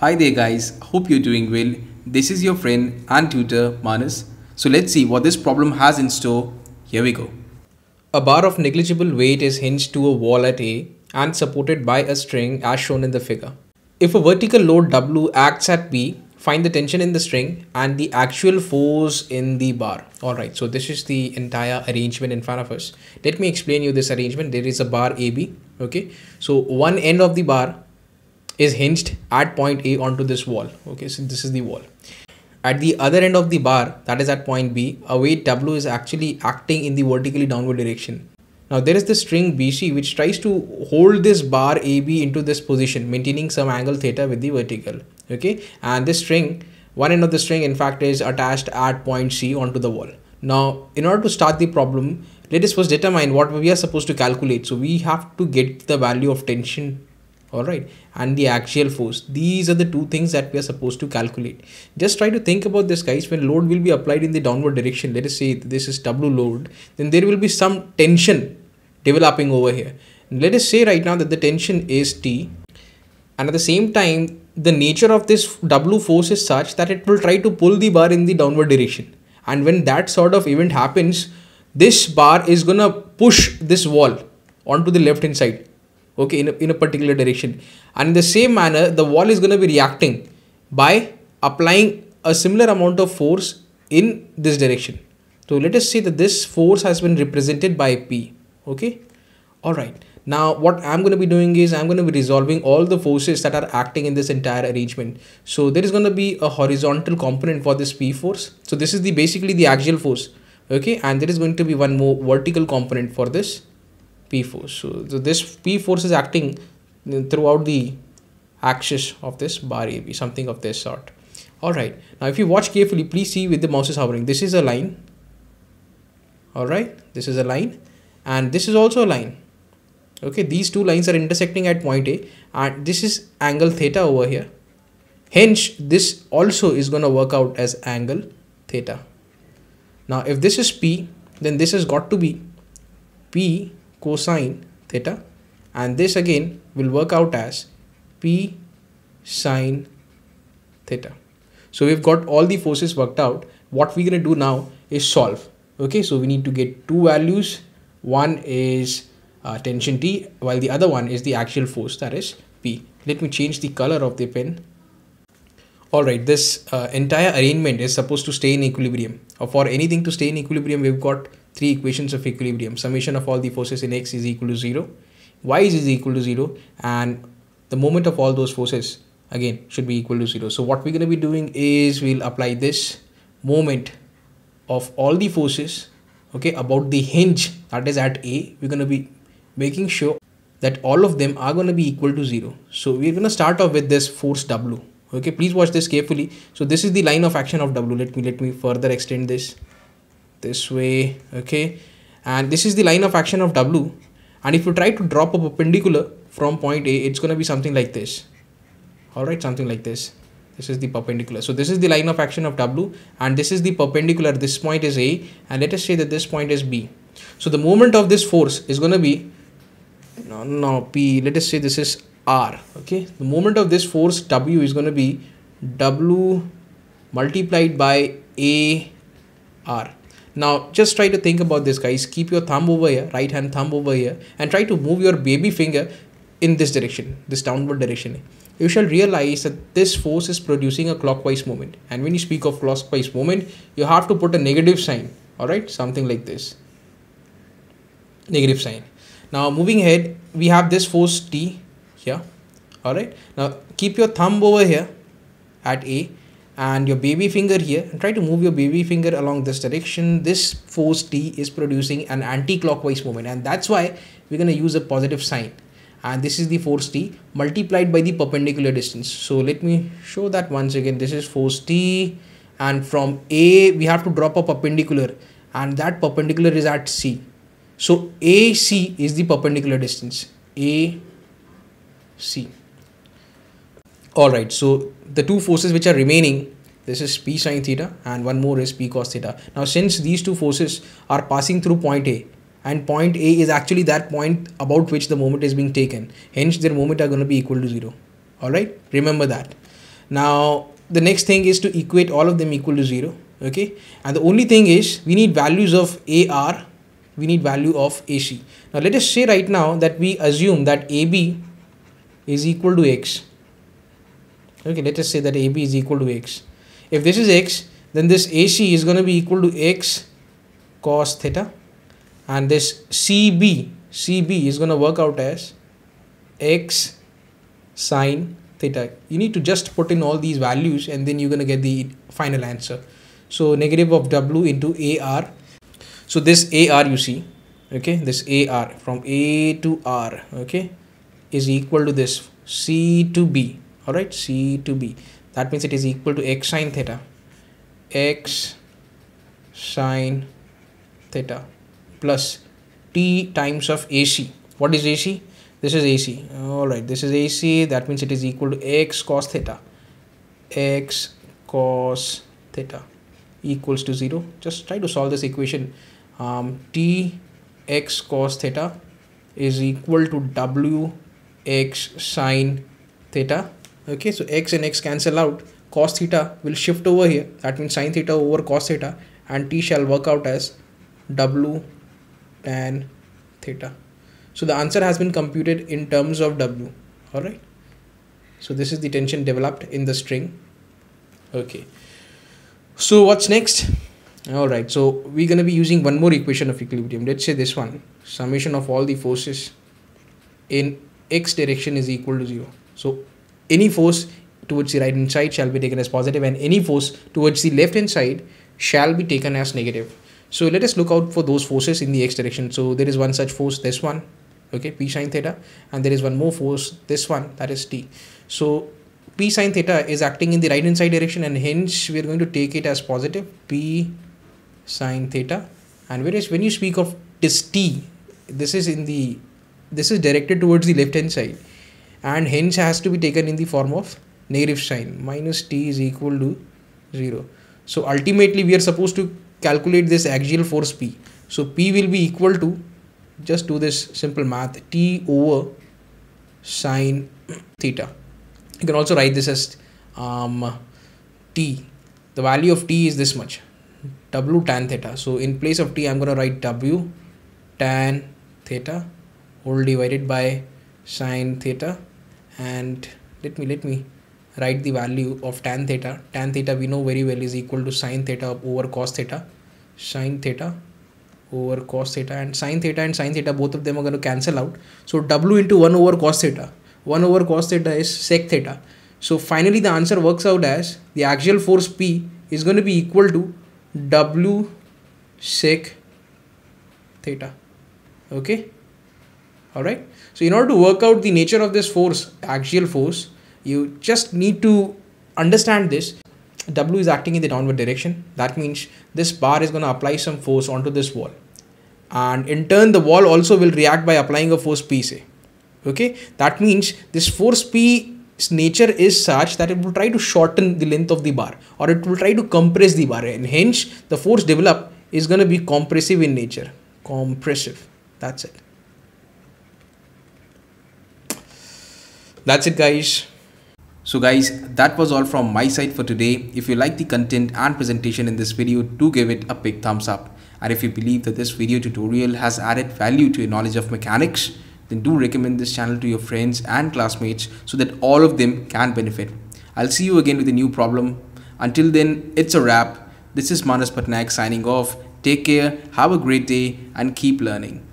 Hi there guys, hope you're doing well. This is your friend and tutor Manas. So let's see what this problem has in store. Here we go. A bar of negligible weight is hinged to a wall at A and supported by a string as shown in the figure. If a vertical load W acts at B, find the tension in the string and the actual force in the bar. Alright, so this is the entire arrangement in front of us. Let me explain you this arrangement. There is a bar AB, okay. So one end of the bar is hinged at point A onto this wall. Okay, so this is the wall. At the other end of the bar, that is at point B, a weight W is actually acting in the vertically downward direction. Now there is the string BC which tries to hold this bar AB into this position, maintaining some angle theta with the vertical. Okay, and this string, one end of the string in fact is attached at point C onto the wall. Now, in order to start the problem, let us first determine what we are supposed to calculate. So we have to get the value of tension. Alright, and the axial force. These are the two things that we are supposed to calculate. Just try to think about this guys. When load will be applied in the downward direction, let us say this is W load, then there will be some tension developing over here. Let us say right now that the tension is T, and at the same time the nature of this W force is such that it will try to pull the bar in the downward direction, and when that sort of event happens, this bar is gonna push this wall onto the left hand side. Okay, in a particular direction, and in the same manner the wall is going to be reacting by applying a similar amount of force in this direction. So let us say that this force has been represented by P. Okay, alright. Now what I'm going to be doing is I'm going to be resolving all the forces that are acting in this entire arrangement. So there is going to be a horizontal component for this P force. So this is the basically the axial force. Okay, and there is going to be one more vertical component for this P force. So this P force is acting throughout the axis of this bar AB, something of this sort. Alright, now if you watch carefully, please see with the mouse is hovering. This is a line. Alright, this is a line, and this is also a line. Okay, these two lines are intersecting at point A, and this is angle theta over here. Hence, this also is going to work out as angle theta. Now, if this is P, then this has got to be P cosine theta, and this again will work out as P sine theta. So we've got all the forces worked out. What we're going to do now is solve. Okay, so we need to get two values. One is tension T, while the other one is the axial force, that is P. Let me change the color of the pen. Alright, this entire arrangement is supposed to stay in equilibrium. Or for anything to stay in equilibrium, we've got three equations of equilibrium. Summation of all the forces in X is equal to 0, Y is equal to 0, and the moment of all those forces again should be equal to 0. So what we're going to be doing is we'll apply this moment of all the forces, okay, about the hinge that is at A. We're going to be making sure that all of them are going to be equal to 0. So we're going to start off with this force W. Okay, please watch this carefully. So this is the line of action of W. Let me further extend this way. Okay, and this is the line of action of W, and if you try to drop a perpendicular from point A, it's going to be something like this. Alright, something like this. This is the perpendicular. So this is the line of action of W, and this is the perpendicular. This point is A, and let us say that this point is B. So the moment of this force is going to be P. Let us say this is R. Okay, the moment of this force W is going to be W multiplied by A R. Now just try to think about this guys. Keep your thumb over here, right hand thumb over here, and try to move your baby finger in this direction, this downward direction. You shall realize that this force is producing a clockwise moment, and when you speak of clockwise moment, you have to put a negative sign. Alright, something like this, negative sign. Now moving ahead, we have this force T here. Alright, now keep your thumb over here at A and your baby finger here, and try to move your baby finger along this direction. This force T is producing an anti-clockwise moment, and that's why we're going to use a positive sign. And this is the force T multiplied by the perpendicular distance. So let me show that once again. This is force T, and from A we have to drop a perpendicular, and that perpendicular is at C. So AC is the perpendicular distance, AC. Alright, so the two forces which are remaining, this is P sine theta and one more is P cos theta. Now since these two forces are passing through point A, and point A is actually that point about which the moment is being taken, hence their moment are going to be equal to 0. Alright, remember that. Now the next thing is to equate all of them equal to 0, okay? And the only thing is we need values of AR, we need value of AC. Now let us say right now that we assume that AB is equal to X. Okay, let us say that AB is equal to X. If this is X, then this AC is going to be equal to X cos theta, and this CB is going to work out as X sine theta. You need to just put in all these values and then you're going to get the final answer. So negative of W into AR. So this AR you see, okay, this AR from A to R, okay, is equal to this C to B, alright, C to B. That means it is equal to X sine theta, X sine theta plus T times of AC. What is AC? This is AC, alright, this is AC, that means it is equal to X cos theta, X cos theta equals to 0. Just try to solve this equation. T X cos theta is equal to W X sine theta, okay, so X and X cancel out, cos theta will shift over here, that means sine theta over cos theta, and T shall work out as W tan theta. So the answer has been computed in terms of W, alright. So this is the tension developed in the string, okay. So what's next? Alright, so we're going to be using one more equation of equilibrium. Let's say this one, summation of all the forces in X direction is equal to 0. So any force towards the right hand side shall be taken as positive and any force towards the left hand side shall be taken as negative. So let us look out for those forces in the X direction. So there is one such force, this one, okay, P sine theta, and there is one more force, this one, that is T. So P sine theta is acting in the right hand side direction and hence we are going to take it as positive, P sine theta. And whereas when you speak of this T, this is directed towards the left hand side and hence has to be taken in the form of negative sign, minus T is equal to 0. So ultimately we are supposed to calculate this axial force P. So P will be equal to, just do this simple math, T over sine theta. You can also write this as T. The value of T is this much, W tan theta. So in place of T, I'm going to write W tan theta all divided by sine theta. And let me write the value of tan theta. Tan theta we know very well is equal to sine theta over cos theta, sine theta over cos theta, and sine theta both of them are going to cancel out. So W into 1 over cos theta. 1 over cos theta is sec theta. So finally the answer works out as the axial force P is going to be equal to W sec theta. Okay. Alright. So in order to work out the nature of this force, axial force, you just need to understand this. W is acting in the downward direction. That means this bar is going to apply some force onto this wall. And in turn, the wall also will react by applying a force P, say. Okay, that means this force P's nature is such that it will try to shorten the length of the bar, or it will try to compress the bar, and hence the force developed is going to be compressive in nature. Compressive. That's it. That's it, guys. So guys, that was all from my side for today. If you like the content and presentation in this video, do give it a big thumbs up. And if you believe that this video tutorial has added value to your knowledge of mechanics, then do recommend this channel to your friends and classmates so that all of them can benefit. I'll see you again with a new problem. Until then, it's a wrap. This is Manas Patnaik signing off. Take care, have a great day, and keep learning.